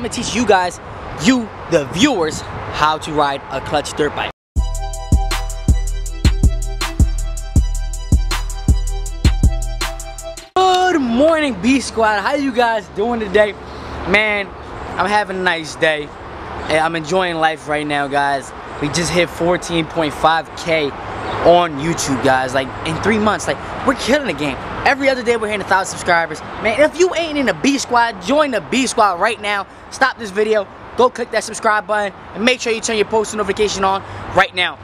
I'm gonna teach you guys, you the viewers, how to ride a clutch dirt bike. Good morning, B-Squad. How you guys doing today? Man, I'm having a nice day. I'm enjoying life right now, guys. We just hit 14.5K on YouTube, guys. Like, in 3 months, like, we're killing the game. Every other day we're hitting 1,000 subscribers. Man, if you ain't in the B-Squad, join the B-Squad right now. Stop this video, go click that subscribe button, and make sure you turn your post notification on right now.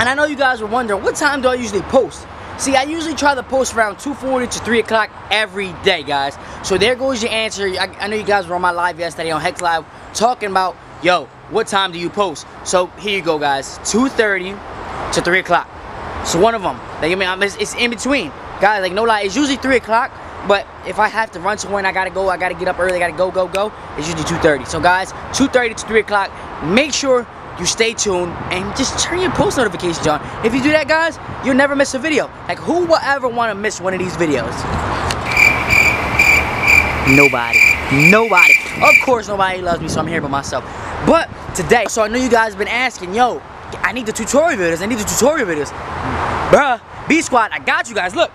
And I know you guys were wondering, what time do I usually post? See, I usually try to post around 2:40 to 3 o'clock every day, guys. So there goes your answer. I know you guys were on my live yesterday on Hex Live talking about, yo, what time do you post? So here you go, guys, 2:30 to 3 o'clock. So one of them, like, I mean, it's in between. Guys, like, no lie, it's usually 3 o'clock, but if I have to run somewhere and I gotta go, I gotta get up early, I gotta go, it's usually 2:30. So guys, 2:30 to 3 o'clock, make sure you stay tuned and just turn your post notifications on. If you do that, guys, you'll never miss a video. Like, who will ever wanna miss one of these videos? Nobody. Nobody. Of course, nobody loves me, so I'm here by myself. But today, so I know you guys have been asking, yo, I need the tutorial videos, I need the tutorial videos. Bruh, B-Squad, I got you guys, look.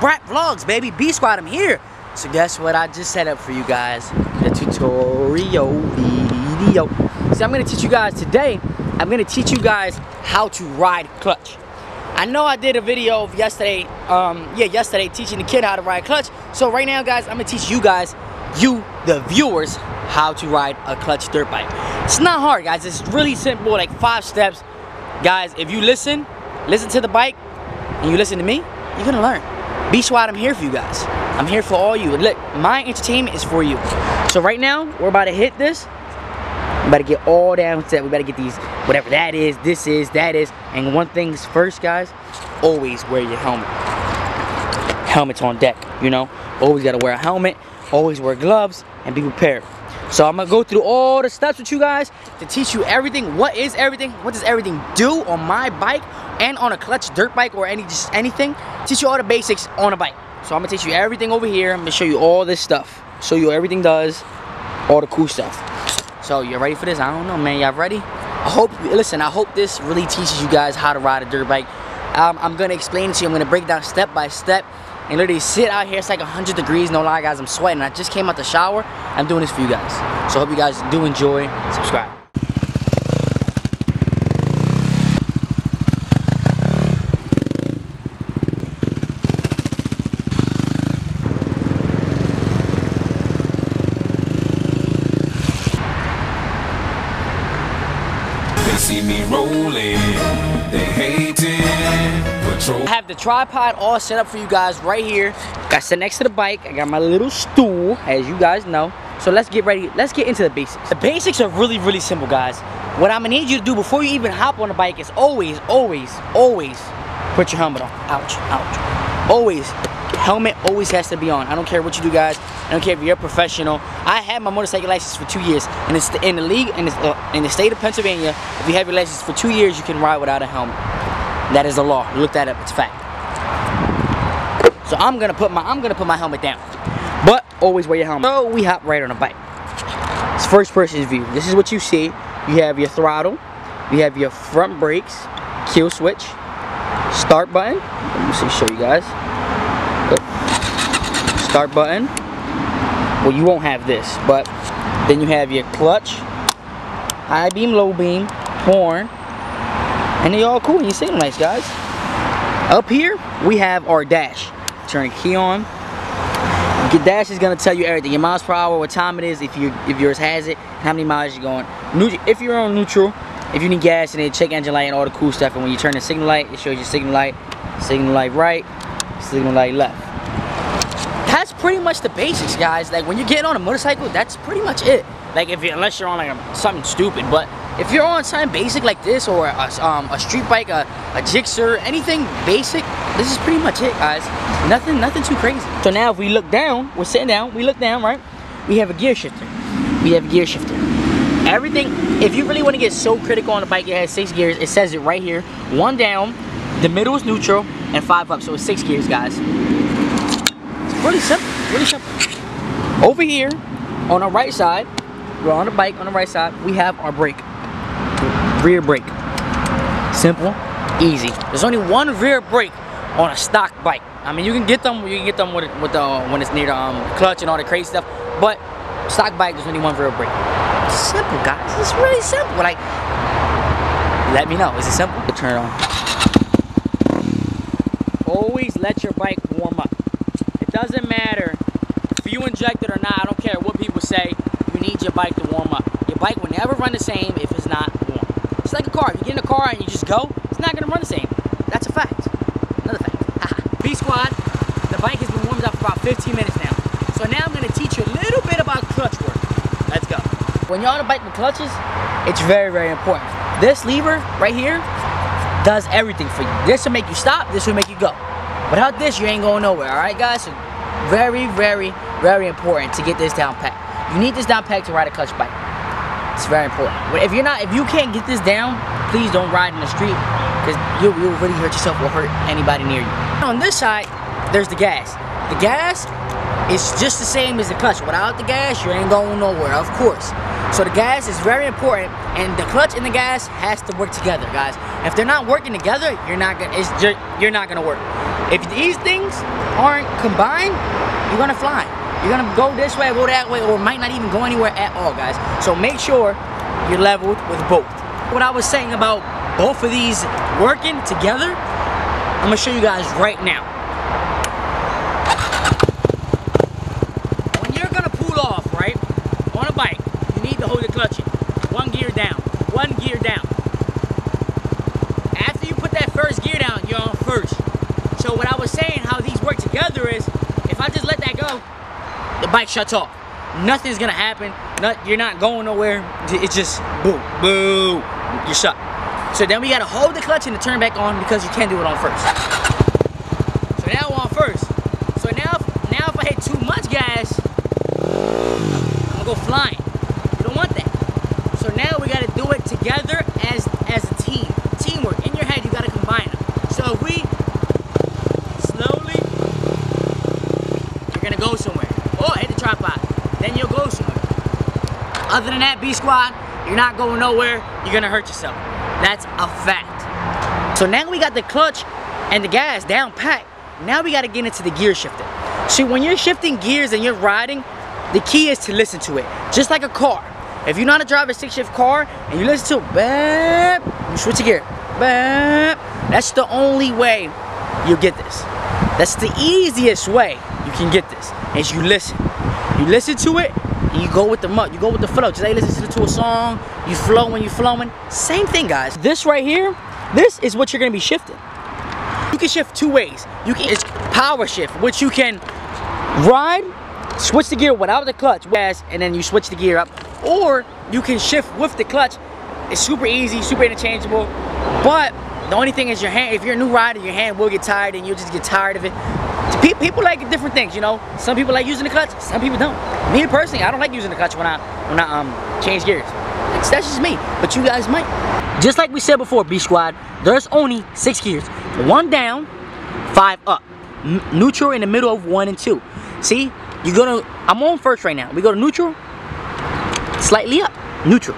Brat Vlogs, baby. B-Squad, I'm here. So guess what I just set up for you guys? The tutorial video. So I'm going to teach you guys today, I'm going to teach you guys how to ride clutch. I know I did a video of yesterday, yesterday, teaching the kid how to ride clutch. So right now, guys, I'm going to teach you guys, you, the viewers, how to ride a clutch dirt bike. It's not hard, guys. It's really simple, like 5 steps. Guys, if you listen to the bike, and you listen to me, you're going to learn. B-Squad, I'm here for you guys. I'm here for all you. Look, my entertainment is for you. So right now, we're about to hit this. We better get all down set. We better get these, whatever that is, this is, that is. And one thing's first, guys, always wear your helmet. Helmet's on deck, you know? Always gotta wear a helmet, always wear gloves, and be prepared. So I'm gonna go through all the steps with you guys to teach you everything. What is everything? What does everything do on my bike? And on a clutch dirt bike or anything, teach you all the basics on a bike. So I'm gonna teach you everything over here. I'm gonna show you all this stuff, show you everything does, all the cool stuff. So you ready for this? I don't know, man. Y'all ready? I hope. Listen, I hope this really teaches you guys how to ride a dirt bike. I'm gonna explain it to you. I'm gonna break down step by step and literally sit out here. It's like 100 degrees. No lie, guys. I'm sweating. I just came out the shower. I'm doing this for you guys. So I hope you guys do enjoy. Subscribe. See me rolling, they hating. Patrol. I have the tripod all set up for you guys right here. I sit next to the bike. I got my little stool, as you guys know. So let's get ready. Let's get into the basics. The basics are really, really simple, guys. What I'm gonna need you to do before you even hop on the bike is always put your helmet on. Ouch, ouch. Always. Helmet always has to be on. I don't care what you do, guys. I don't care if you're a professional. I had my motorcycle license for 2 years, and it's in the league, and it's in the state of Pennsylvania. If you have your license for 2 years, you can ride without a helmet. That is the law. Look that up. It's a fact. So I'm gonna put my helmet down. But always wear your helmet. So we hop right on a bike. It's first person's view. This is what you see. You have your throttle. You have your front brakes, kill switch, start button. Let me show you guys. Start button. Well, you won't have this, but then you have your clutch, high beam, low beam, horn, and they all cool. You see them, nice guys. Up here we have our dash. Turn the key on. Your dash is gonna tell you everything: your miles per hour, what time it is, if yours has it, how many miles you're going. If you're on neutral, if you need gas, and they check engine light and all the cool stuff. And when you turn the signal light, it shows you signal light right, signal light left. That's pretty much the basics, guys. Like, when you're getting on a motorcycle, that's pretty much it. Like, unless you're on like something stupid, but if you're on something basic like this, or a street bike, a Gixxer, anything basic, this is pretty much it, guys. Nothing too crazy. So now if we look down, we're sitting down, we look down, right? We have a gear shifter. Everything, if you really want to get so critical on a bike, it has 6 gears. It says it right here. 1 down, the middle is neutral, and 5 up. So it's 6 gears, guys. Really simple. Over here on our right side, we're on the bike on the right side. We have our brake, rear brake. Simple, easy. There's only one rear brake on a stock bike. I mean, you can get them when it's near the clutch and all the crazy stuff. But stock bike, there's only one rear brake. Simple, guys. It's really simple. Like, let me know. Is it simple? Turn it on. Always let your bike warm up. It doesn't matter if you inject it or not. I don't care what people say. You need your bike to warm up. Your bike will never run the same if it's not warm. It's like a car. If you get in a car and you just go, it's not going to run the same. That's a fact. Another fact. B-Squad, the bike has been warmed up for about 15 minutes now. So now I'm going to teach you a little bit about clutch work. Let's go. When you're on a bike with clutches, it's very, very important. This lever right here does everything for you. This will make you stop. This will make you go. Without this, you ain't going nowhere. All right, guys? So very, very, very important to get this down pat. You need this down pat to ride a clutch bike. It's very important. But if you can't get this down, please don't ride in the street, because you'll really hurt yourself or hurt anybody near you. On this side, there's the gas. The gas is just the same as the clutch. Without the gas, you ain't going nowhere, of course. So the gas is very important, and the clutch and the gas has to work together, guys. If they're not working together, you're not gonna work. If these things aren't combined, you're gonna fly. You're gonna go this way, go that way, or might not even go anywhere at all, guys. So make sure you're leveled with both. What I was saying about both of these working together, I'm gonna show you guys right now. When you're gonna pull off, right, on a bike, you need to hold the clutch in. One gear down, one gear down. After you put that first gear down, you're on first. So what I was saying, how these work together is, if I just let that go, the bike shuts off. Nothing's gonna happen. You're not going nowhere. It's just boom, boo, you're shut. So then we gotta hold the clutch and the turn back on, because you can't do it on first. So now we're on first. So now if I hit too much gas, I'm gonna go flying. You don't want that. So now we gotta do it together as a team. Teamwork. In your head, you gotta combine them. So if we slowly, you're gonna go somewhere. Or hit the tripod. Then you'll go somewhere. Other than that, B-Squad, you're not going nowhere. You're gonna hurt yourself. That's a fact. So now we got the clutch and the gas down pat. Now we got to get into the gear shifting. See, when you're shifting gears and you're riding, the key is to listen to it. Just like a car. If you know how to drive a six-shift car and you listen to it, you switch the gear. That's the only way you'll get this. That's the easiest way you can get this, is you listen. You listen to it, and you go with the mud. You go with the flow. Just like listening to a song. You flow when you're flowing. Same thing, guys. This right here, this is what you're going to be shifting. You can shift two ways. It's power shift, which you can ride, switch the gear without the clutch, and then you switch the gear up. Or you can shift with the clutch. It's super easy, super interchangeable. But the only thing is your hand. If you're a new rider, your hand will get tired, and you'll just get tired of it. People like different things, you know. Some people like using the clutch, some people don't. Me personally, I don't like using the clutch when I change gears. That's just me, but you guys might. Just like we said before, B-Squad, there's only 6 gears. 1 down, 5 up. Neutral in the middle of 1 and 2. See, I'm on first right now. We go to neutral, slightly up, neutral.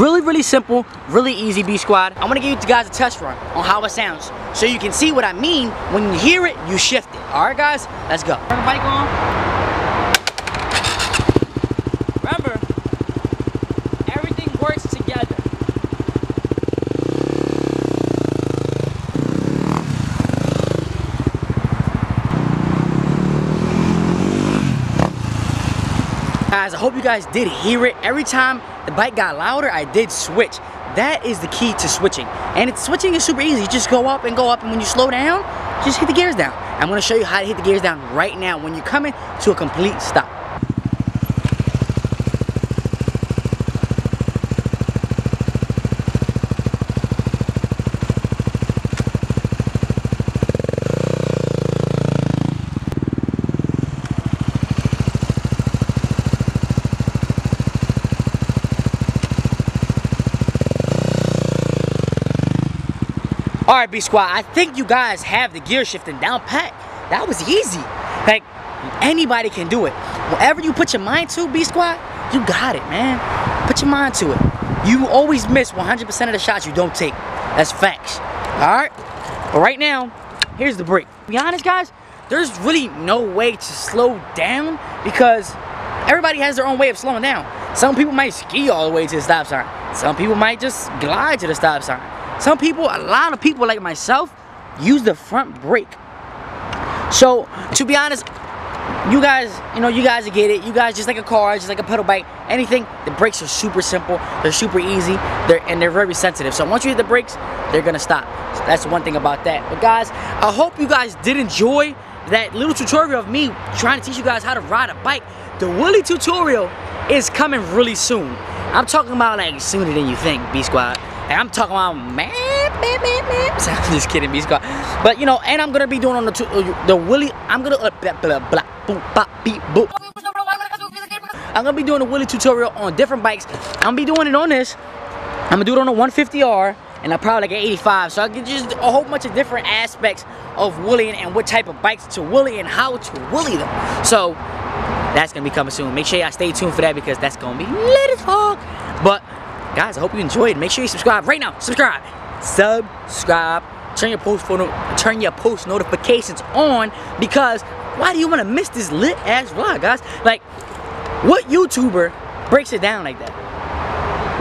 Really, really simple, really easy, B-Squad. I want to give you guys a test run on how it sounds, so you can see what I mean when you hear it, you shift it. All right, guys, let's go. Turn the bike on. Remember, everything works together. Guys, I hope you guys did hear it. Every time the bike got louder, I did switch. That is the key to switching. And switching is super easy. You just go up, and when you slow down, just hit the gears down. I'm going to show you how to hit the gears down right now when you're coming to a complete stop. Alright, B-Squad, I think you guys have the gear shifting down pat. That was easy. Like, anybody can do it. Whatever you put your mind to, B-Squad, you got it, man. Put your mind to it. You always miss 100% of the shots you don't take. That's facts. Alright? But right now, here's the break. To be honest, guys, there's really no way to slow down because everybody has their own way of slowing down. Some people might ski all the way to the stop sign. Some people might just glide to the stop sign. Some people, a lot of people like myself, use the front brake. So, to be honest, you guys, you know, you guys get it. You guys, just like a car, just like a pedal bike, anything, the brakes are super simple. They're super easy, and they're very sensitive. So once you hit the brakes, they're going to stop. So that's one thing about that. But guys, I hope you guys did enjoy that little tutorial of me trying to teach you guys how to ride a bike. The Willie tutorial is coming really soon. I'm talking about like sooner than you think, B-Squad. And I'm talking about I'm just kidding, B-Squad. But you know, and I'm gonna be doing on the Willie. I'm gonna be doing the Willie tutorial on different bikes. I'm gonna be doing it on this. I'm gonna do it on a 150R, and I probably get 85. So I get just a whole bunch of different aspects of Willieing and what type of bikes to Willie and how to Willie them. So that's gonna be coming soon. Make sure y'all stay tuned for that because that's gonna be lit as fuck. But guys, I hope you enjoyed. Make sure you subscribe right now. Subscribe. Turn your post notifications on because why do you want to miss this lit ass vlog, guys? Like, what YouTuber breaks it down like that?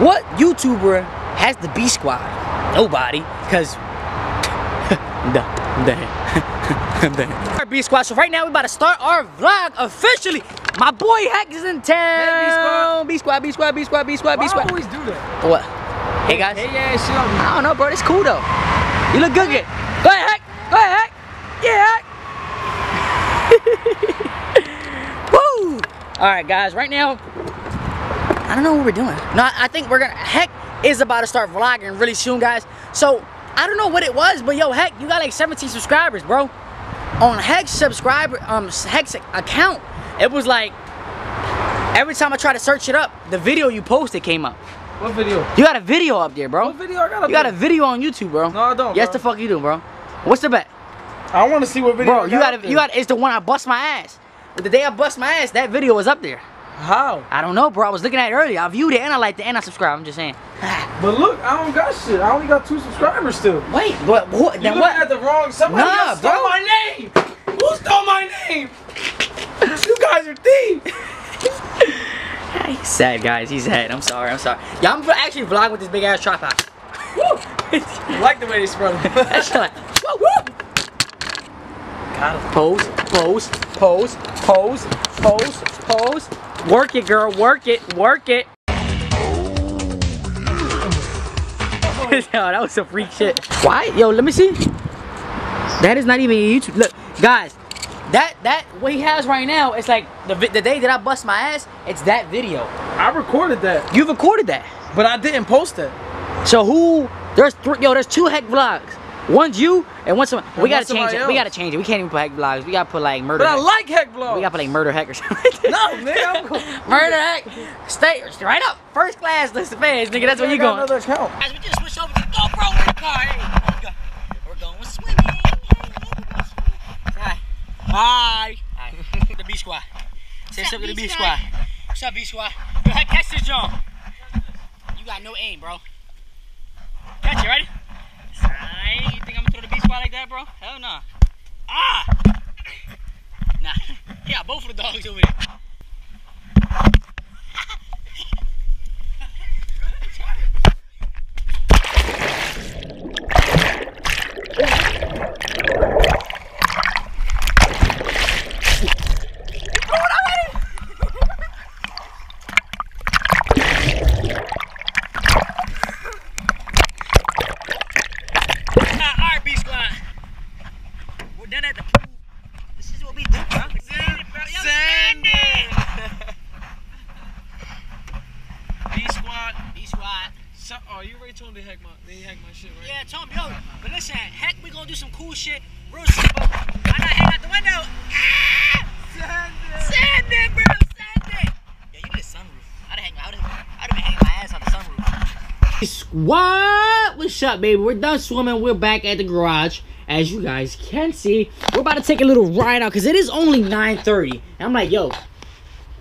What YouTuber has the B Squad? Nobody, because Alright, B Squad. So right now we're about to start our vlog officially. My boy Heck is in town. B Squad, B Squad, B Squad, B Squad, B Squad. Why always do that? What? Hey guys. Hey, yeah, shit on me. I don't know, bro. It's cool though. You look good, good. Go ahead, Heck. Go ahead, Heck. Yeah, Heck. Woo! All right, guys. Right now, I don't know what we're doing. No, I think we're gonna. Heck is about to start vlogging really soon, guys. So I don't know what it was, but yo, Heck, you got like 17 subscribers, bro. On Heck's subscriber, Heck's account, it was like every time I try to search it up, the video you posted came up. What video? You got a video up there, bro. What video I got up there? You got a video on YouTube, bro. No, I don't. Yes, bro. The fuck you do, bro. What's the bet? I want to see what video. Bro, you got it's the one I bust my ass. The day I bust my ass, that video was up there. How? I don't know, bro. I was looking at it earlier. I viewed it and I liked it and I subscribed. I'm just saying. But look, I don't got shit. I only got 2 subscribers still. Wait, but what? You looked at the wrong. Somebody else stole my name. Who stole my name? You guys are thieves. He's sad, guys. He's sad. I'm sorry. I'm sorry. Yeah, I'm actually vlogging with this big ass tripod. Woo! I like the way they spread it. That's like, woo, woo. Pose, pose, pose, pose, pose, pose. Work it, girl. Work it. Work it. Yo, that was some freak shit. Why? Yo, let me see. That is not even a YouTube. Look, guys. That what he has right now, it's like the day that I bust my ass, it's that video. I recorded that. You recorded that. But I didn't post it. So who? There's 2 Heck vlogs. One's you and one's someone. We gotta change it. We gotta change it. We can't even put Heck vlogs. We gotta put like murder. But I like Heck vlogs. We gotta put like murder Heck or something. No, man. Murder Heck. Stay right up. First class list of fans, nigga. That's where you going. Another account. Guys, we just switched over to the GoPro in the car. Hey, we're going swimming. Hi. Hi. The B Squad. Say something to the B Squad. What's up, B Squad? Yo, Heck, catch this jump. You got no aim, bro. Catch it, ready? You think I'm gonna throw the B-Squad like that, bro? Hell nah. Ah! Nah. Yeah, both of the dogs over there. What? What's up, baby? We're done swimming. We're back at the garage. As you guys can see, we're about to take a little ride out because it is only 9:30. And I'm like, yo,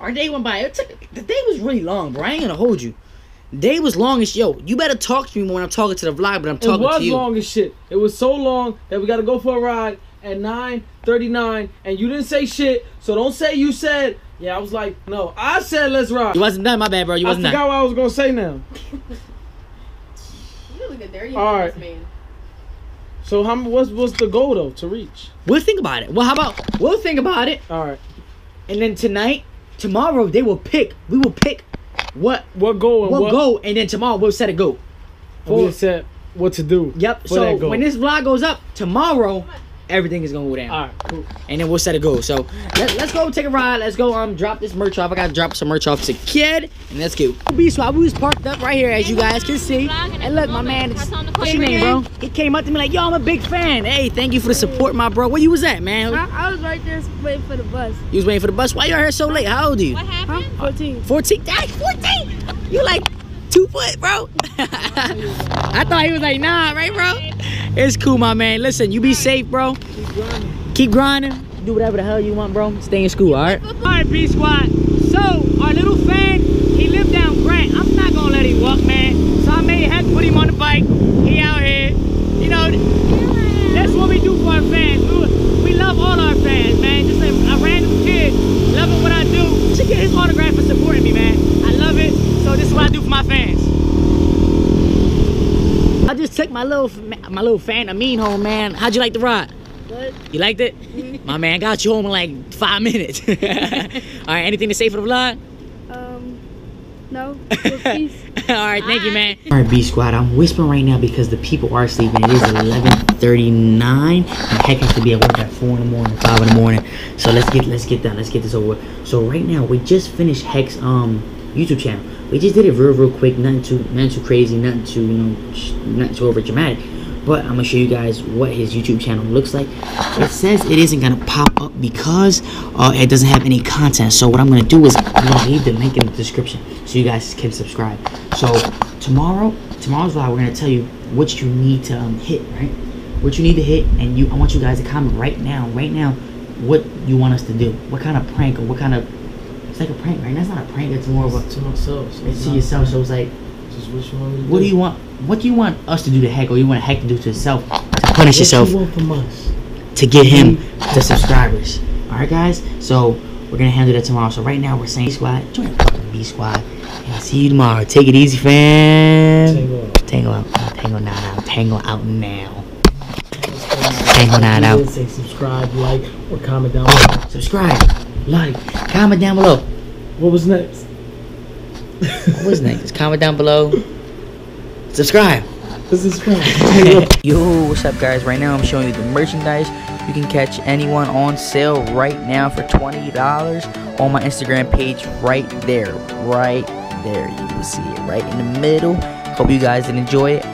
Our day went by. It took, the day was really long, bro. I ain't gonna hold you. Day was long as shit. Yo, you better talk to me more when I'm talking to the vlog, but I'm talking to you. It was long as shit. It was so long that we got to go for a ride at 9:39, and you didn't say shit, so don't say you said. Yeah, I was like, no. I said let's ride. You wasn't done. My bad, bro. You wasn't done. I forgot what I was going to say now. You look at there. You all right. Man. So how, what's the goal, though, to reach? We'll think about it. Well, how about we'll think about it. All right. And then tonight, tomorrow, they will pick. We will pick. What goal and what goal, and then tomorrow we'll set a goal. We'll set what to do. Yep. So when this vlog goes up tomorrow, everything is gonna go down. All right, cool. And then we'll set a goal. So let's go take a ride. Let's go drop this merch off. I gotta drop some merch off to Kid, and let's go. B-Squad, we was parked up right here as you guys can see. And look, my man, what's your name, bro? He came up to me like, yo, I'm a big fan. Hey, thank you for the support, my bro. Where you was at, man? I was right there waiting for the bus. You was waiting for the bus? Why y'all here so late? How old are you? What happened? 14. 14? Dang, 14? You like 2 foot, bro? I thought he was like, nah, right, bro? It's cool, my man. Listen, you be safe, bro. Keep grinding. Keep grinding. Do whatever the hell you want, bro. Stay in school, all right? All right, B-Squad. So, our little fan, he lived down Grant. I'm not going to let him walk, man. So I made Heck put him on the bike. He out here. You know, that's what we do for our fans. We love all our fans, man. Just a random kid loving what I do. She get his autograph for supporting me, man. I love it. So this is what I do for my fans. I just took my little fan Amin home, man. How'd you like the ride? Good. You liked it? Mm-hmm. My man got you home in like 5 minutes. All right, anything to say for the vlog? No. Peace. All right, thank you, man. All right, B-Squad, I'm whispering right now because the people are sleeping. It is 11:39, and Heck has to be at work at 4 in the morning, 5 in the morning. So let's get done. Let's get this over. So right now we just finished Heck's YouTube channel. We just did it real quick, nothing too crazy, nothing too, you know, nothing too over dramatic. But I'm gonna show you guys what his YouTube channel looks like. It says it isn't gonna pop up because it doesn't have any content. So what I'm gonna do is I'm gonna leave the link in the description so you guys can subscribe. So tomorrow's vlog, we're gonna tell you what you need to hit, right? What you need to hit, and I want you guys to comment right now, what you want us to do, what kind of prank or what kind of. It's like a prank, right? That's not a prank. It's more of a to ourselves. It's to yourself. So it's like, just what you want to do. What do you want? What do you want us to do to Heck, or you want Heck to do to himself to punish yourself? What do you want from us to get him the subscribers? All right, guys. So we're gonna handle that tomorrow. So right now we're saying B-Squad, join B-Squad, and see you tomorrow. Take it easy, fam. Tango out now. Tango out. Say subscribe, like, or comment down below. Subscribe. Like, comment down below. What was next? Comment down below. Subscribe. Yo, what's up, guys? Right now I'm showing you the merchandise. You can catch anyone on sale right now for $20 on my Instagram page right there. You will see it right in the middle. Hope you guys did enjoy it.